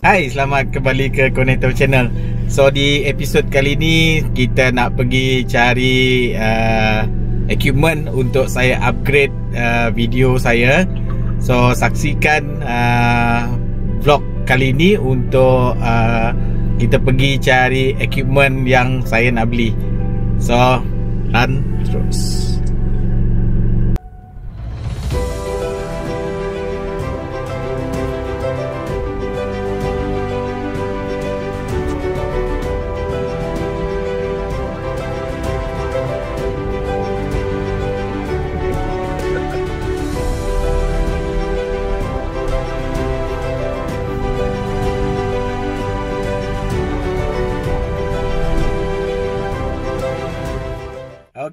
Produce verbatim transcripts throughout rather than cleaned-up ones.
Hai, selamat kembali ke Connector Channel. So di episod kali ni kita nak pergi cari uh, equipment untuk saya upgrade uh, video saya. So saksikan uh, vlog kali ni untuk uh, kita pergi cari equipment yang saya nak beli. So run terus.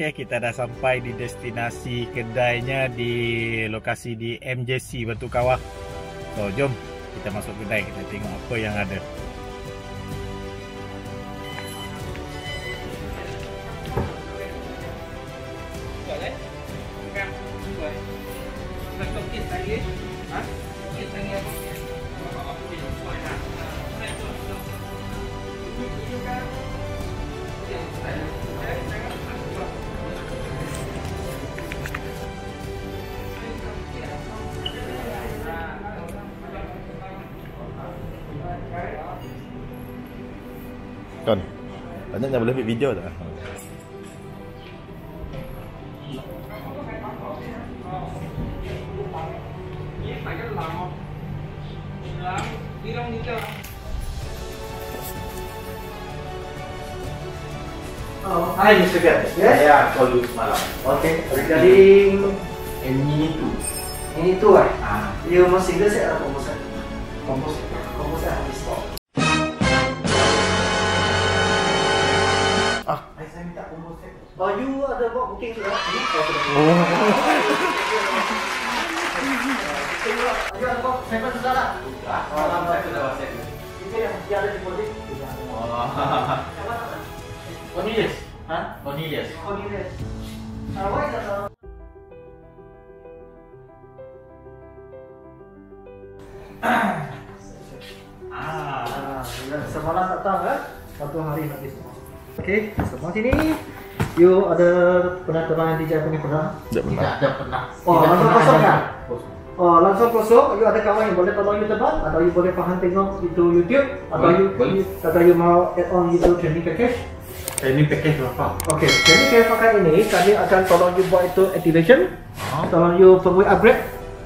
Okay, kita dah sampai di destinasi kedainya di lokasi di M J C Batu Kawah. So jom kita masuk kedai, kita tengok apa yang ada. Kan, banyak yang boleh ambil video tak? Oh, hi Mister Gad. Yes? Saya call you semalam. Okay. Regarding Mini two. Mini two eh? Ah. You mau single set atau combo set? Combo set. Combo set habis stock. Ah, saya minta combo set. Oh, you ada buat booking sudah? Oh. Tengok, you ada buat saya pun sudah lah. Sudah. Malam saya sudah buat set. Ini yang dia ada di body. Oh. Cornelius. Hah? Cornelius. Cornelius. Awak dah. Ah, sudah semalam tak tahu kan? Satu hari lagi. Okey, semua sini. You ada pernah terbang D J I punya pernah? Tidak pernah. Tidak pernah. Oh, langsung kosong kan? Kosong. Oh, langsung kosong. You ada kawan yang boleh tolong you terbang, atau you boleh faham tengok itu YouTube, atau you atau you mau add on itu training package? Training package berapa? Okey, training saya pakai ini, kami akan tolong you buat itu activation, tolong you perlu upgrade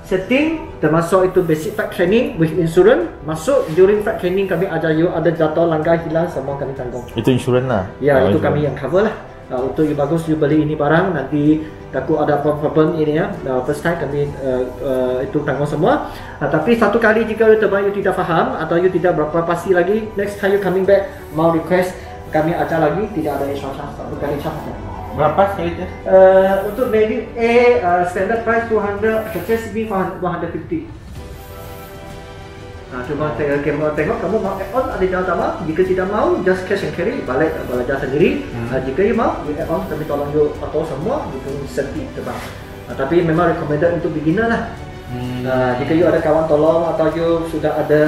setting, termasuk itu basic flight training with insurance. Masuk during flight training kami ajar you ada jatuh, langgar, hilang, semua kami tanggung. Itu insurance lah. Ya, oh, itu insurance. Kami yang cover lah. Uh, untuk you bagus you beli ini barang, nanti takut ada problem ini ya. Uh, first time kami uh, uh, itu tanggung semua. Uh, tapi satu kali jika you terbang you tidak faham atau you tidak berapa pasti lagi, next time you coming back mau request kami ajar lagi, tidak ada insurance. Satu kali charge. Berapa sekali tu? Uh, untuk Mavic A uh, standard price two hundred, purchase B one fifty. Nah, cuba tengok, kamera tengok kamu mau add on ada jalan tambah. Jika tidak mau, just cash and carry, balik belajar sendiri. Hmm. Uh, jika you mau, you add on tapi tolong you atau semua untuk seti terbang. Uh, tapi memang recommended untuk beginner lah. Hmm. Uh, jika you ada kawan tolong atau you sudah ada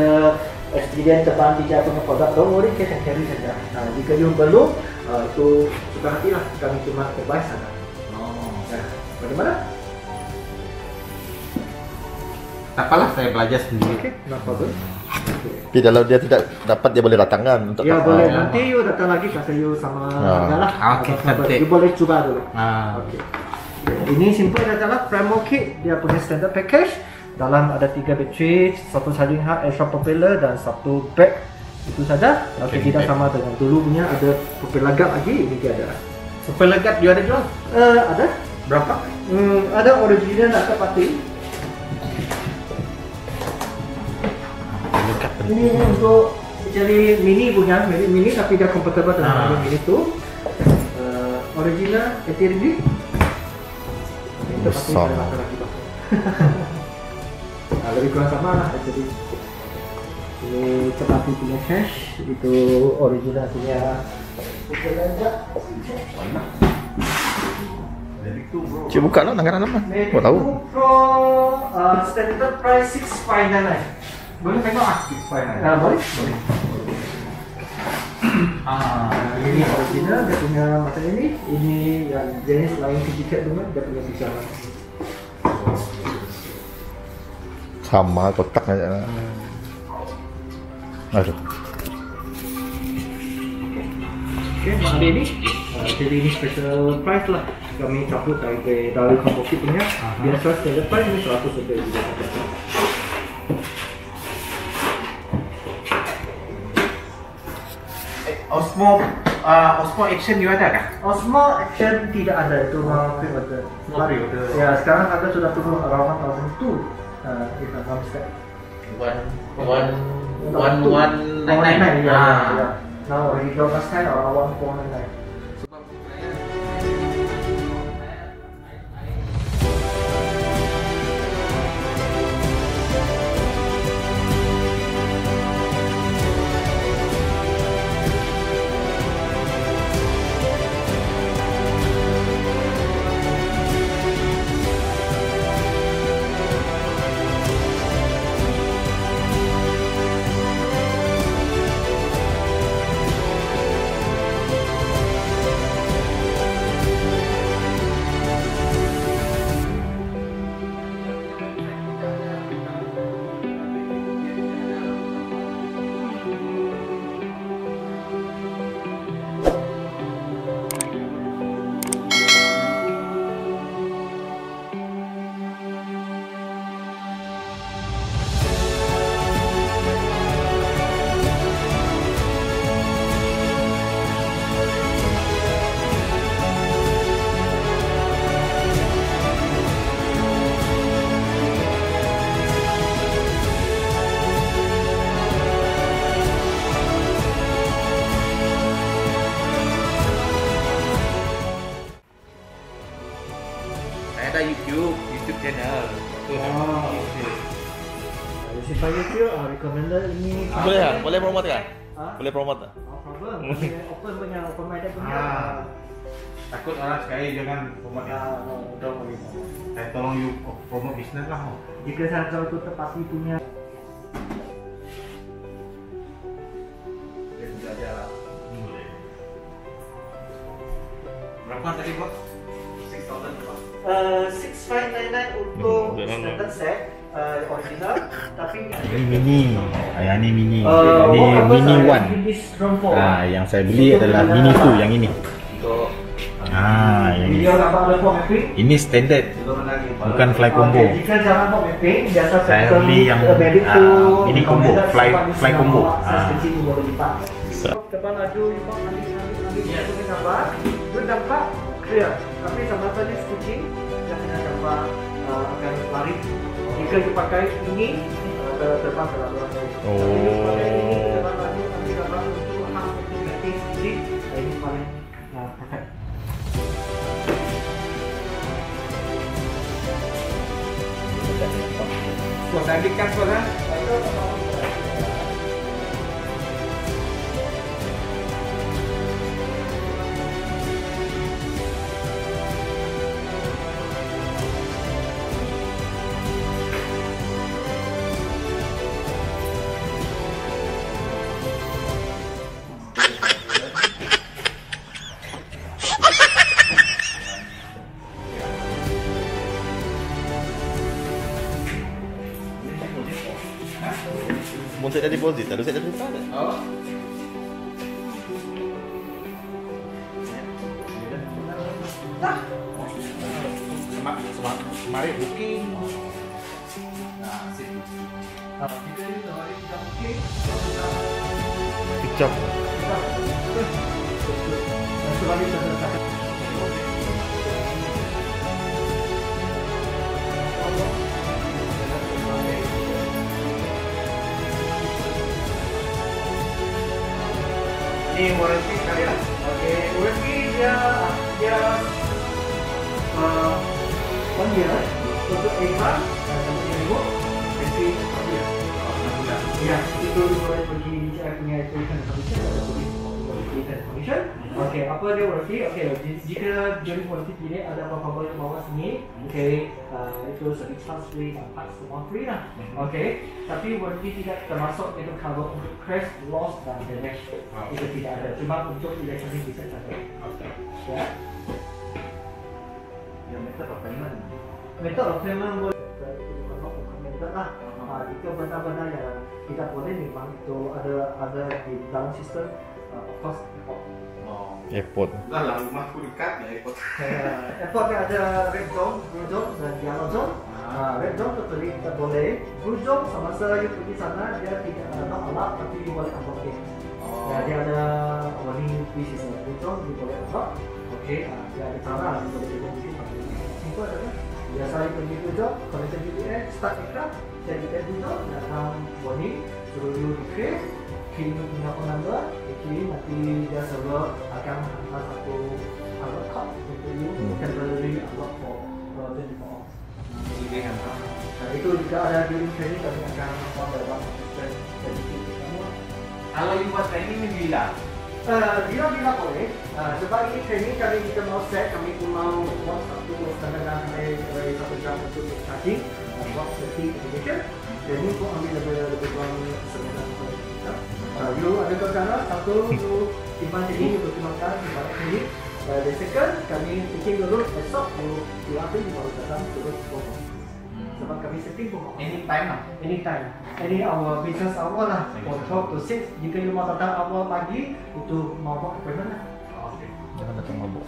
experience terbang D J I punya produk, don't worry, cash and carry saja. Uh, jika you belum, Uh, itu suka hati lah, kami cuma advice saja. Oh, ya. Bagaimana? Apalah, saya belajar sendiri. Okay, no problem. Tapi kalau dia tidak dapat, dia boleh datang kan? Untuk ya, boleh. Ya. Nanti you datang lagi, kata you sama anda lah. Okey, nanti. You boleh cuba dulu. Ah. Okey. Ini simple adalah Primo Kit, dia punya standard package. Dalam ada tiga bateri, satu charging hub, extra propeller dan satu bag. Itu saja. Okey, okay, kita sama dengan dulu punya ada pupil lagap lagi, ini tiada. Pupil lagap dia ada jual? Uh, ada. Berapa? Hmm, ada original atau pati. Ini untuk jadi mini punya, mini mini tapi dia compatible dengan ah. Mini tu. Uh, original eighty ringgit. Itu pasti ada lagi. Nah, lebih kurang sama lah jadi. Ini tetapi punya cash, itu original punya. Cik buka lah langgaran lama. Kau tahu? Pro uh, standard price six five nine. Boleh pegang aktif Pak? Nah, boleh. Boleh. Ah, ini original, dia punya mata ini. Ini yang jenis lain sedikit cuma dia punya sisa. Sama kotak aja. Hmm. Aduh. Oke, Bang Dedi. Jadi ini special price lah. Kami cabut dari dari kompositnya. Biasa saya lepas ini seratus rupiah juga. Osmo, uh, Osmo Action juga ada kah? Osmo Action tidak ada, itu mau pre-order. Ya, sekarang ada sudah turun around satu ribu dua ratus. Uh, if I'm not mistaken. one one one nine nine. Ah. Now we go last time around one four nine nine. YouTube, YouTube channel. Oh. Kalau siapa YouTube, ah recommended ini. Boleh ya? Boleh promote ya? Boleh promote tak? No problem. Open punya, open minded punya. Takut orang sekali jangan promote. Udah boleh. Saya tolong you promote bisnes lah. Jika salah satu tempat punya. Dia sudah ada. Berapa tadi bos? enam ribu. enam ribu lima ratus sembilan puluh sembilan untuk standard set uh, original, tapi ini mini, yang ini mini, uh, ini oh, mini one. Ah, yang saya beli itu adalah mini two, yang ini. Untuk, uh, ah, yang ini. Ini standard, bukan fly combo. Okay, jika jangan mau mapping, biasa saya beli yang uh, uh, mini combo, fly fly combo. Ah. Kepala dulu, nampak clear, tapi sama tadi stitching jangan nampak akan laris. Jika dipakai ini terdepan terlalu laris. Oh. Terdepan tapi kalau untuk hang negatif stitching ini paling perfect. Sudah dikat sudah. Monset ada deposit, ada set ada deposit. Oh. Dah. Semak semak mari booking. Nah, sip. Kalau kita ni hari kita booking. Kecap. Sebab kita tak. Ini warranty sekali lah. Oke, warranty dia dia one year untuk iPhone dan ibu masih satu year. Iya, itu boleh pergi D J I punya application. updated solution. Okey, apa dia warranty? Okey, jika during warranty period ada apa-apa yang bawah sini, okey, uh, itu service charge free dan parts semua free lah. Okey, tapi warranty tidak termasuk itu cover untuk crash, loss dan damage. Itu tidak ada, cuma untuk electronic device saja. Okey. Ya. Yang method of payment. Method of payment boleh kita lah. Nah, itu benar-benar yang kita boleh memang itu ada ada di dalam sistem of course Epot. Oh. Epot. Dah lah rumahku dekat ya Epot. Epot ni ada Redjong, Bojong dan Tianojong. Ah, Redjong tu tadi kita boleh. Bojong semasa you pergi sana dia tidak ada alat tapi you boleh pakai. Oh. Jadi ada warning piece yang Bojong you boleh pakai. Okey, dia ada cara untuk boleh pakai. Simple saja. Biasa pergi duduk, koneksi D J I, start ikat, saya kita duduk, datang warning, suruh you decrease, kirim pindah penanda, kirim nanti dia server akan hantar satu unlock code untuk you, temporary unlock for twenty-four hours. Jadi hantar. Nah itu jika ada during training kami akan buat dalam sistem training kamu. Kalau you buat training ni bila? Bila-bila boleh, sebab ini training kami kita mau set, kami pun mau buat satu standar dari satu jam untuk starting buat safety education. Training pun ambil lebih-lebih kurang sebenarnya untuk kita. You ada keadaan satu, you simpan training, you pertimbangkan simpan training. The second, kami bikin dulu besok, you ambil baru datang terus buat. Sebab kami setting pun anytime lah, anytime any hour, business hour lah, from twelve to six. Jika you mau datang awal pagi, itu mabuk appointment lah. Okay, jangan datang mabuk.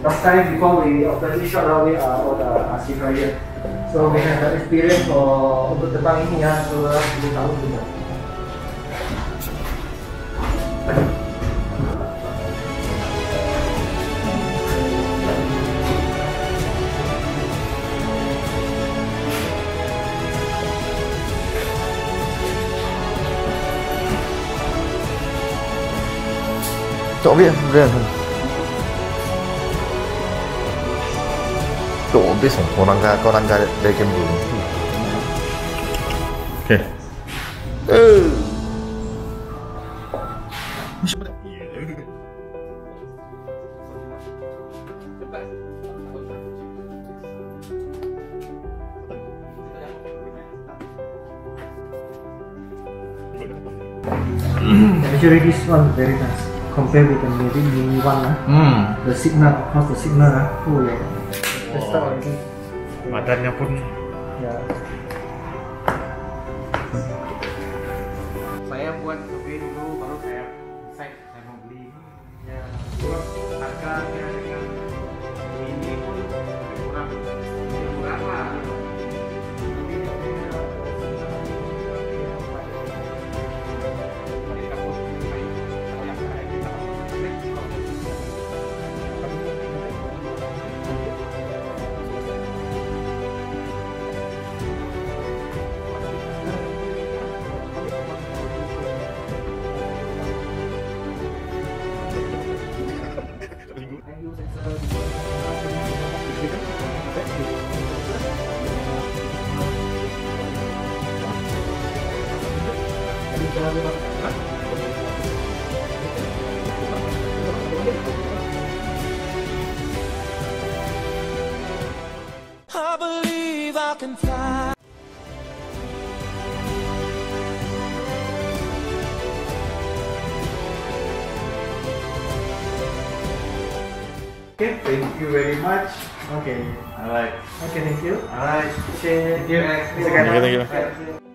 Last time before we open this short runway are all the asing raya. So we have the experience for untuk terbang ini ya, selama sepuluh tahun juga. Chỗ viện viện chỗ biết sống của năng ca con năng ca đây kem bún ok ừ actually this one very nice compare with the Mavic Mini one lah. Hmm. The signal, of course the signal lah. Oh ya. Testa lagi. Badannya pun. Ya. Saya buat survei dulu, baru saya decide saya mau beli. Ya. Terus harga kira-kira ini pun lebih murah, lebih murah lah. I believe I can fly. Okay, thank you very much. Okay, alright. Okay, thank you. Alright. Thank you. Thank you.